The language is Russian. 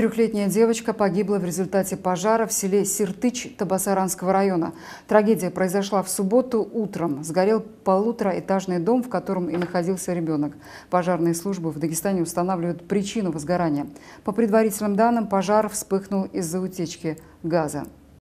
Трехлетняя девочка погибла в результате пожара в селе Сиртыч Табасаранского района. Трагедия произошла в субботу утром. Сгорел полутораэтажный дом, в котором и находился ребенок. Пожарные службы в Дагестане устанавливают причину возгорания. По предварительным данным, пожар вспыхнул из-за утечки газа.